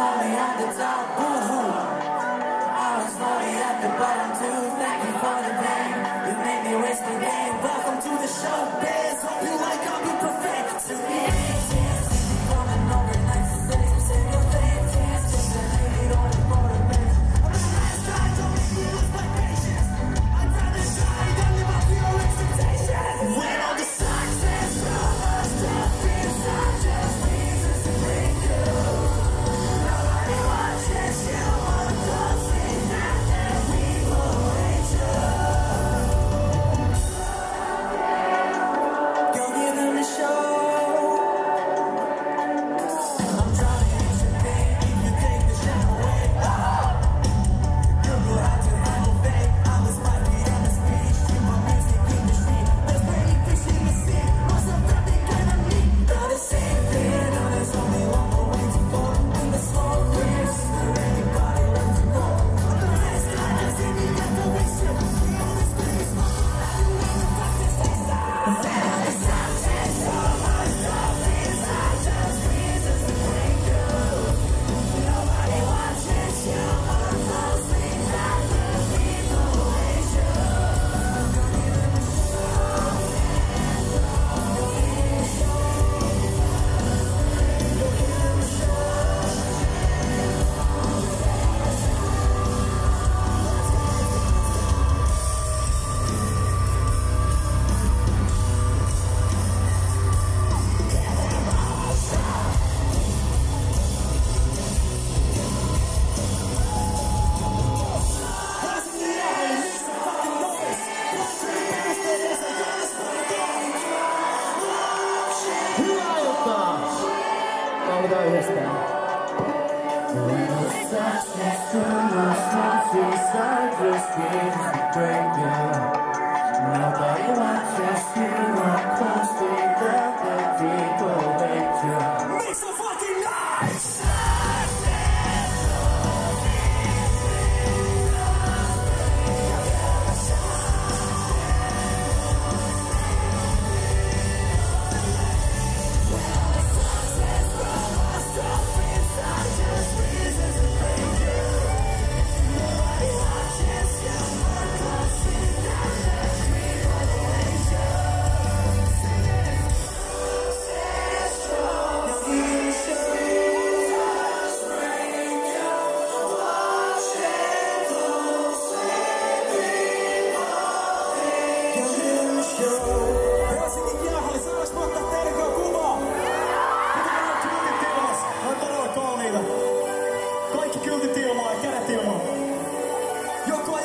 lonely at the top, boo-hoo. I was lonely at the bottom too. Thank you for the pain. You made me waste the game. Welcome to the show, biz. Hope you like I'll be perfect to me.